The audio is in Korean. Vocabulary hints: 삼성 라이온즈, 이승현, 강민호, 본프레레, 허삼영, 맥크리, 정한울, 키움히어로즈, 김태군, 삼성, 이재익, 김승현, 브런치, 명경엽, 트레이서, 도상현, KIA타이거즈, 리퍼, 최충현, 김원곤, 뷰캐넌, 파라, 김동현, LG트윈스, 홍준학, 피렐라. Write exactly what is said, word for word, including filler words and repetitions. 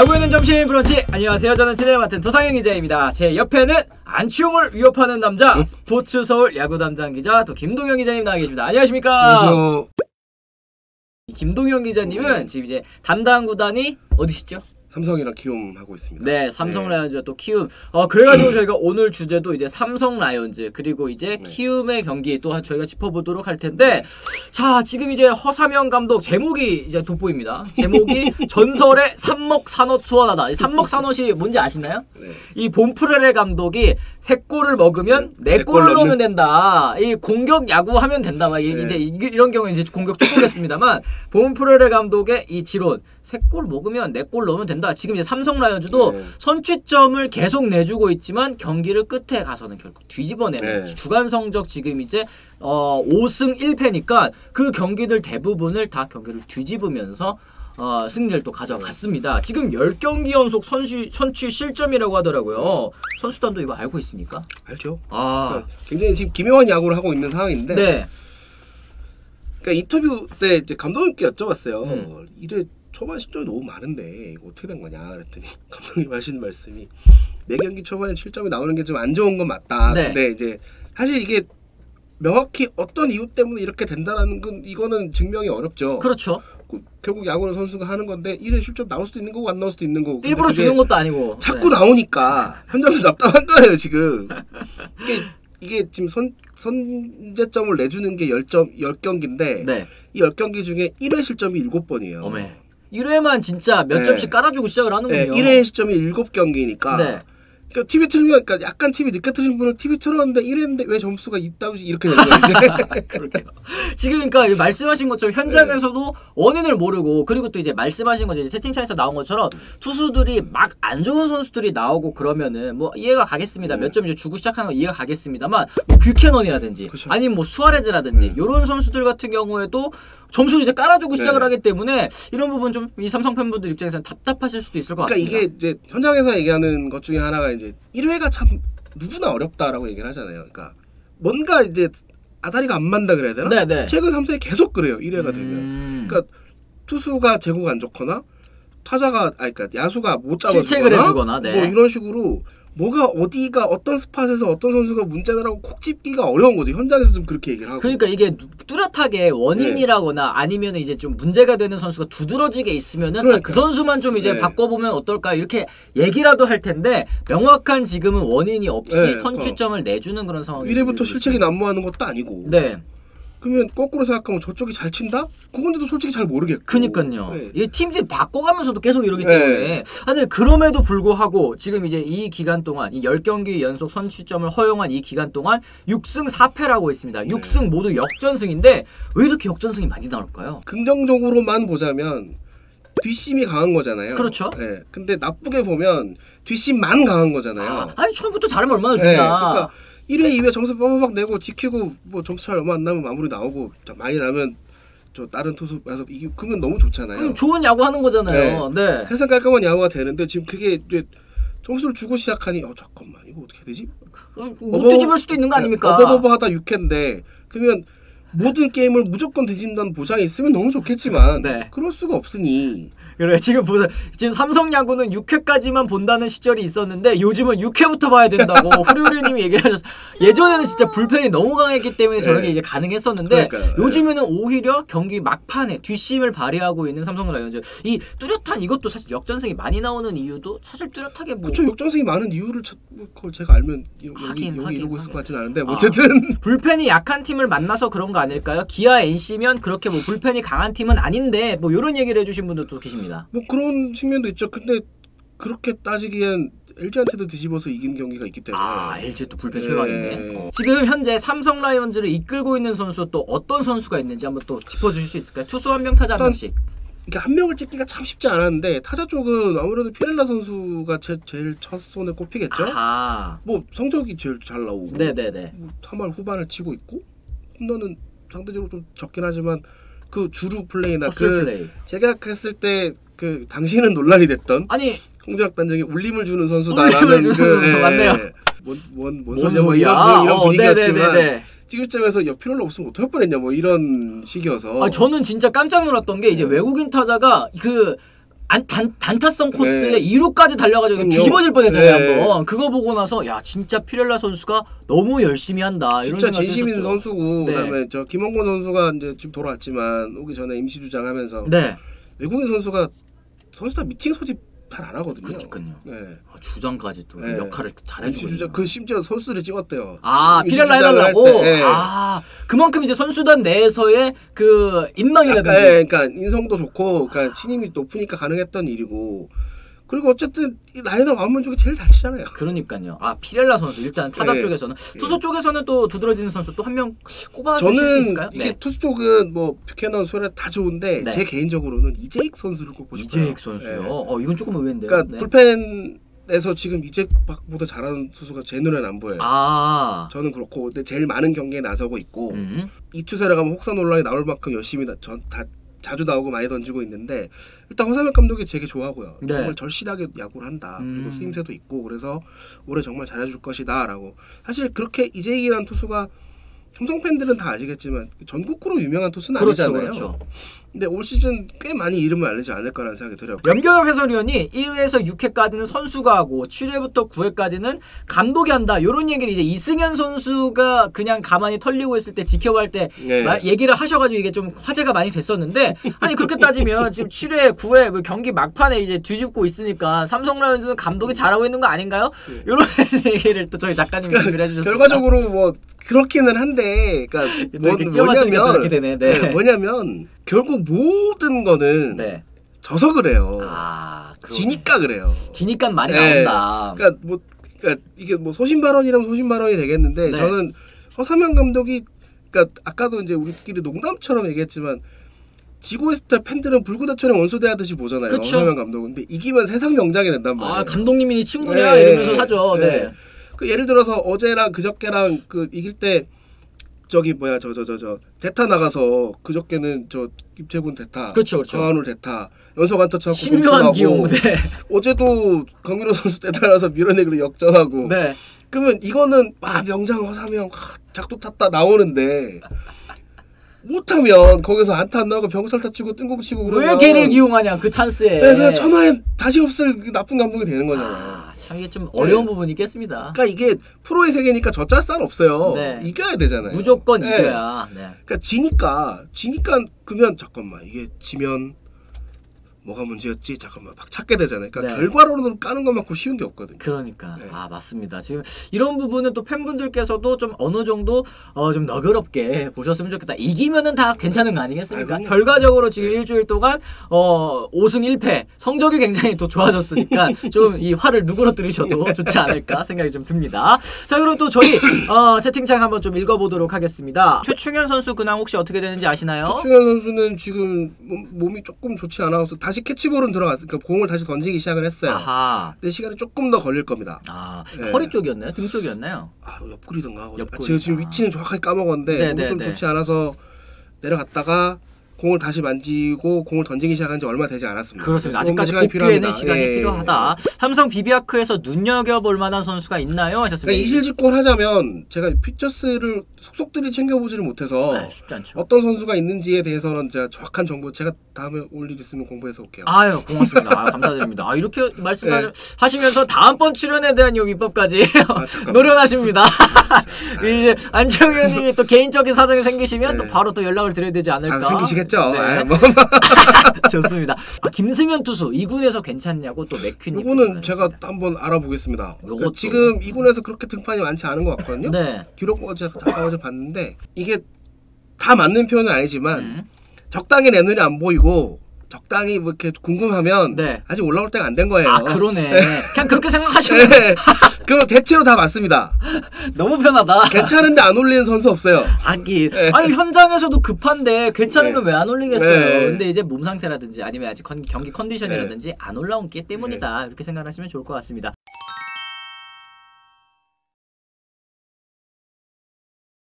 야구에는 점심 브런치. 안녕하세요. 저는 진행을 맡은 도상현 기자입니다. 제 옆에는 안치홍을 위협하는 남자, 스포츠 서울 야구 담당 기자 또 김동현 기자님 나와 계십니다. 안녕하십니까? 안녕하세요. 김동현 기자님은 지금 이제 담당 구단이 어디시죠? 삼성이랑 키움 하고 있습니다. 네, 삼성 네. 라이온즈와 또 키움. 어 그래가지고 저희가 오늘 주제도 이제 삼성 라이온즈 그리고 이제 네. 키움의 경기 또한 저희가 짚어보도록 할 텐데, 자 지금 이제 허삼영 감독 제목이 이제 돋보입니다. 제목이 전설의 삼목산호 소환하다. 삼목산호시 뭔지 아시나요? 네. 이 본프레레 감독이 세 골을 먹으면 네 골을 넣으면 된다. 이 공격 야구하면 된다. 막 네. 이제 이런 경우 이제 공격 축구겠습니다만 본프레레 감독의 이 지론 세 골 먹으면 네 골 넣으면 된다. 지금 이제 삼성 라이온즈도 네. 선취점을 계속 내주고 있지만 경기를 끝에 가서는 결국 뒤집어내는 네. 주간 성적 지금 이제 어 오 승 일 패니까 그 경기들 대부분을 다 경기를 뒤집으면서 어 승리를 또 가져갔습니다. 네. 지금 십 경기 연속 선취, 선취 실점이라고 하더라고요. 선수단도 이거 알고 있습니까? 알죠. 아. 그러니까 굉장히 지금 기묘한 야구를 하고 있는 상황인데 네. 그러니까 인터뷰 때 이제 감독님께 여쭤봤어요. 음. 이래 초반 실점이 너무 많은데 이거 어떻게 된 거냐 그랬더니 감독님 하신 말씀이 내 경기 초반에 실점이 나오는 게 좀 안 좋은 건 맞다. 네. 근데 이제 사실 이게 명확히 어떤 이유 때문에 이렇게 된다라는 건 이거는 증명이 어렵죠. 그렇죠. 그, 결국 야구는 선수가 하는 건데 일회 실점 나올 수도 있는 거고 안 나올 수도 있는 거고 일부러 주는 것도 아니고 자꾸 네. 나오니까 현장에서 답답한 거예요 지금. 이게, 이게 지금 선, 선제점을 내주는 게 십 경기인데 네. 이 십 경기 중에 일회 실점이 일곱 번이에요. 어메. 일 회만 진짜 몇 네. 점씩 깔아주고 시작을 하는군요. 네. 일 회 시점이 일곱 경기니까 네. 그러니까 티비 틀면 그러니까 약간 티비 늦게 틀신 분은 티비 틀었는데 일 회인데 왜 점수가 있다우지 이렇게 되는 거예요. 그러게요. 지금 그러니까 말씀하신 것처럼 현장에서도 네. 원인을 모르고 그리고 또 이제 말씀하신 것처럼 이제 채팅창에서 나온 것처럼 투수들이 막 안 좋은 선수들이 나오고 그러면은 뭐 이해가 가겠습니다. 네. 몇 점 이제 주고 시작하는 거 이해가 가겠습니다만 뭐 뷰캐넌이라든지 그렇죠. 아니면 뭐 수아레즈라든지 네. 이런 선수들 같은 경우에도 점수를 이제 깔아주고 네. 시작을 하기 때문에 이런 부분 좀 이 삼성 팬분들 입장에서는 답답하실 수도 있을 것 같습니다. 그러니까 이게 이제 현장에서 얘기하는 것 중에 하나가 이제 일 회가 참 누구나 어렵다라고 얘기를 하잖아요. 그러니까 뭔가 이제 아다리가 안 맞는다 그래야 되나? 네, 네. 최근 삼성이 계속 그래요. 일 회가 음... 되면. 그러니까 투수가 제구가 안 좋거나 타자가 아니 그러니까 야수가 못 잡아주거나 실책을 해주거나 네. 뭐 이런 식으로 뭐가 어디가 어떤 스팟에서 어떤 선수가 문제다라고 콕 집기가 어려운 거죠. 현장에서 좀 그렇게 얘기를 하고. 그러니까 이게 뚜렷하게 원인이라거나 네. 아니면 이제 좀 문제가 되는 선수가 두드러지게 있으면은 그러니까. 그 선수만 좀 이제 네. 바꿔보면 어떨까 이렇게 얘기라도 할 텐데 명확한 지금은 원인이 없이 네. 선취점을 어. 내주는 그런 상황이. 일 회부터 실책이 난무하는 것도 아니고. 네. 그러면 거꾸로 생각하면 저쪽이 잘 친다? 그건데도 솔직히 잘 모르겠고. 그니까요. 네. 이 팀들이 바꿔가면서도 계속 이러기 때문에. 근데 네. 그럼에도 불구하고 지금 이제 이 기간 동안 이 십 경기 연속 선취점을 허용한 이 기간 동안 육 승 사 패라고 있습니다. 네. 육 승 모두 역전승인데 왜 이렇게 역전승이 많이 나올까요? 긍정적으로만 보자면 뒷심이 강한 거잖아요. 그렇죠. 네. 근데 나쁘게 보면 뒷심만 강한 거잖아요. 아, 아니 처음부터 잘하면 얼마나 좋냐. 네. 그러니까 일 회, 이 회 점수 빡빡 내고 지키고 뭐 점수 차이 얼마 안 나면 마무리 나오고 많이 나면 저 다른 투수 와서 이기고 그러면 너무 좋잖아요. 그럼 좋은 야구 하는 거잖아요. 네. 네. 세상 깔끔한 야구가 되는데 지금 그게 점수를 주고 시작하니 어 잠깐만 이거 어떻게 해야 되지? 못 뒤집을 수도 있는 거 아닙니까? 어버버버하다 육 회인데 그러면 모든 게임을 무조건 뒤집는다는 보장이 있으면 너무 좋겠지만 네. 그럴 수가 없으니 그래 지금 보다 지금 삼성 야구는 육 회까지만 본다는 시절이 있었는데 요즘은 육 회부터 봐야 된다고 후루루님이 얘기하셨어. 예전에는 진짜 불펜이 너무 강했기 때문에 저렇게 네. 이제 가능했었는데 그러니까요. 요즘에는 네. 오히려 경기 막판에 뒷심을 발휘하고 있는 삼성 라이온즈 이 뚜렷한 이것도 사실 역전승이 많이 나오는 이유도 사실 뚜렷하게 뭐 그렇죠. 역전승이 많은 이유를 차, 그걸 제가 알면 이러, 하긴, 여기, 여기 하긴, 이러고 하긴. 있을 것 같진 않은데 뭐 어쨌든 아, 불펜이 약한 팀을 만나서 그런 거 아닐까요? 기아 엔씨면 그렇게 뭐 불펜이 강한 팀은 아닌데 뭐 이런 얘기를 해주신 분들도 계십니다. 뭐 그런 측면도 있죠. 근데 그렇게 따지기엔 엘지한테도 뒤집어서 이긴 경기가 있기 때문에 아 엘지 또 불펜 최강인데 네. 어. 지금 현재 삼성 라이온즈를 이끌고 있는 선수 또 어떤 선수가 있는지 한번 또 짚어주실 수 있을까요? 투수 한 명, 타자 한 명씩. 이게 한 명을 찍기가 참 쉽지 않았는데 타자 쪽은 아무래도 피렐라 선수가 제, 제일 첫 손에 꼽히겠죠. 아하. 뭐 성적이 제일 잘 나오고 네네네. 뭐 삼 할 후반을 치고 있고 홈런은 상대적으로 좀 적긴 하지만 그 주루 플레이나 그 플레이. 제가 했을 때 그 당시에는 논란이 됐던 아니 홍준학 단장이 울림을 주는 선수다라는 그 예, 맞네요. 뭔뭔 소리야 뭐 이런 아, 이런 어, 분위기였지만 네네네네. 찍을점에서 옆필로 없으면 어떻게 할 뻔했냐 뭐 이런 식이어서 아 저는 진짜 깜짝 놀랐던 게 이제 네. 외국인 타자가 그 안, 단, 단타성 코스에 네. 이루까지 달려가지고 뒤집어질 뻔했잖아요. 네. 한번 그거 보고 나서 야 진짜 피렐라 선수가 너무 열심히 한다 이런 진짜 진심인 했었죠. 선수고 네. 그다음에 저 김원곤 선수가 이제 지금 돌아왔지만 오기 전에 임시 주장하면서 네. 외국인 선수가 선수다 미팅 소집 잘 안 하거든요. 그렇군요. 네. 아, 주장까지 또 네. 역할을 잘해주고. 그 심지어 선수들을 찍었대요. 아 피렐라 해달라고. 네. 아 그만큼 이제 선수단 내에서의 그 인망이라든지. 아, 네. 그러니까 인성도 좋고, 그러니까 신임이 높으니까 가능했던 일이고. 그리고 어쨌든 이 라인업 안문 쪽이 제일 잘 치잖아요. 그러니까요. 아 피렐라 선수 일단 타자 네. 쪽에서는 투수 쪽에서는 또 두드러지는 선수 또 한 명 꼽아주실 수 있을까요? 저는 이게 네. 투수 쪽은 뭐 뷰캐넌 소리 다 좋은데 네. 제 개인적으로는 이재익 선수를 꼽고 싶어요. 이재익 선수요? 네. 어 이건 조금 의외인데요. 그러니까 네. 불펜에서 지금 이재익보다 잘하는 투수가 제 눈엔 안 보여요. 아 저는 그렇고 근데 제일 많은 경기에 나서고 있고 음. 이 투수를 가면 혹사 논란이 나올 만큼 열심히 나, 전, 다. 자주 나오고 많이 던지고 있는데 일단 허삼영 감독이 되게 좋아하고요. 네. 정말 절실하게 야구를 한다. 음. 그리고 쓰임새도 있고 그래서 올해 정말 잘해줄 것이다 라고. 사실 그렇게 이재익이라는 투수가 삼성 팬들은 다 아시겠지만 전국구로 유명한 투수는 그렇죠, 아니잖아요. 그렇죠. 근데 올 시즌 꽤 많이 이름을 알리지 않을 거라는 생각이 들어요. 명경엽 해설위원이 일 회에서 육 회까지는 선수가 하고 칠 회부터 구 회까지는 감독이 한다. 이런 얘기를 이제 이승현 선수가 그냥 가만히 털리고 있을 때 지켜볼 때 네. 얘기를 하셔가지고 이게 좀 화제가 많이 됐었는데 아니 그렇게 따지면 지금 칠 회, 구 회 뭐 경기 막판에 이제 뒤집고 있으니까 삼성 라이온즈는 감독이 잘하고 있는 거 아닌가요? 네. 이런 얘기를 또 저희 작가님이 준비를 해주셨습니다. 결과적으로 뭐 그렇기는 한데 그러니까 뭐, 뭐냐면 되네. 네. 네, 뭐냐면 결국 모든 거는 네. 져서 그래요. 아, 지니까 그래요. 지니까 많이 네. 나온다. 그러니까 뭐 그러니까 이게 뭐 소신 발언이라면 소신 발언이 되겠는데 네. 저는 허삼영 감독이 그러니까 아까도 이제 우리끼리 농담처럼 얘기했지만 지구의 스타 팬들은 불구다처럼 원수대하듯이 보잖아요. 허삼영 감독은 근데 이기면 세상 명장이 된단 말이에요. 아, 감독님이니 친구냐 네. 이러면서 하죠. 네. 네. 그 예를 들어서 어제랑 그저께랑 그 이길 때 저기 뭐야 저 저 저 저 대타 나가서 그저께는 저 김태군 대타, 그렇죠, 그렇죠. 정한울 대타 연속 안타 차고 신묘한 기용. 네. 어제도 강민호 선수 대타 나서 밀어내기로 역전하고. 네. 그러면 이거는 아 명장 허삼영 아, 작도 탔다 나오는데. 못하면 거기서 안타 안 나오고 병살타 치고 뜬공 치고 그러면 왜 걔를 기용하냐 그 찬스에. 네, 그냥 천하에 다시 없을 나쁜 감독이 되는 거잖아요. 아, 참 이게 좀 어려운 네. 부분이 있겠습니다. 그러니까 이게 프로의 세계니까 젖잘 쌀 없어요. 네. 이겨야 되잖아요. 무조건 네. 이겨야. 네. 그러니까 지니까 지니까 그러면 잠깐만 이게 지면 뭐가 문제였지? 잠깐만 막 찾게 되잖아요. 그러니까 네. 결과로는 까는 것만큼 쉬운 게 없거든요. 그러니까 네. 아 맞습니다. 지금 이런 부분은 또 팬분들께서도 좀 어느 정도 어, 좀 너그럽게 보셨으면 좋겠다. 이기면은 다 괜찮은 거 아니겠습니까? 아이고, 결과적으로 지금 네. 일주일 동안 어, 오 승 일 패 성적이 굉장히 또 좋아졌으니까 좀 이 화를 누그러뜨리셔도 좋지 않을까 생각이 좀 듭니다. 자 그럼 또 저희 어, 채팅창 한번 좀 읽어보도록 하겠습니다. 최충현 선수 근황 혹시 어떻게 되는지 아시나요? 최충현 선수는 지금 몸, 몸이 조금 좋지 않아서 다 다시 캐치볼은 들어갔으니까 공을 다시 던지기 시작을 했어요. 아하. 근데 시간이 조금 더 걸릴 겁니다. 아, 네. 허리 쪽이었나요? 등 쪽이었나요? 아, 옆구리던가. 옆구리. 아, 제가 지금 위치는 정확하게 까먹었는데 몸이 좀 좋지 않아서 내려갔다가 공을 다시 만지고 공을 던지기 시작한 지 얼마 되지 않았습니다. 그렇습니다. 아직까지 복귀에는 시간이 예. 필요하다. 삼성 비비아크에서 눈여겨볼 만한 선수가 있나요? 하셨습니다. 그러니까 이실직고를 하자면 제가 피처스를 속속들이 챙겨보지를 못해서 아, 쉽지 않죠. 어떤 선수가 있는지에 대해서는 제가 정확한 정보 제가 다음에 올 일 있으면 공부해서 올게요. 아유 고맙습니다. 아, 감사드립니다. 아, 이렇게 말씀하시면서 네. 다음번 출연에 대한 요 밑밥까지 아, 노련하십니다. 이제 안정 의원님이 또 개인적인 사정이 생기시면 네. 또 바로 또 연락을 드려야 되지 않을까. 아, 생기시겠죠. 네. 좋습니다. 아, 김승현 투수 이 군에서 괜찮냐고 또 맥퀸님. 이거는 제가 한번 알아보겠습니다. 그러니까 지금 이 군에서 그렇게 등판이 많지 않은 것 같거든요. 네. 기록 어제 잠깐 어제 봤는데 이게 다 맞는 표현은 아니지만 음. 적당히 내 눈이 안 보이고 적당히 뭐 이렇게 궁금하면 네. 아직 올라올 때가 안 된 거예요. 아 그러네. 네. 그냥 그렇게 생각하시면 네. 그럼 대체로 다 맞습니다. 너무 편하다. 괜찮은데 안 올리는 선수 없어요. 아니, 네. 아니 현장에서도 급한데 괜찮으면 네. 왜 안 올리겠어요. 네. 근데 이제 몸 상태라든지 아니면 아직 건, 경기 컨디션이라든지 네. 안 올라온 게 때문이다. 네. 이렇게 생각하시면 좋을 것 같습니다.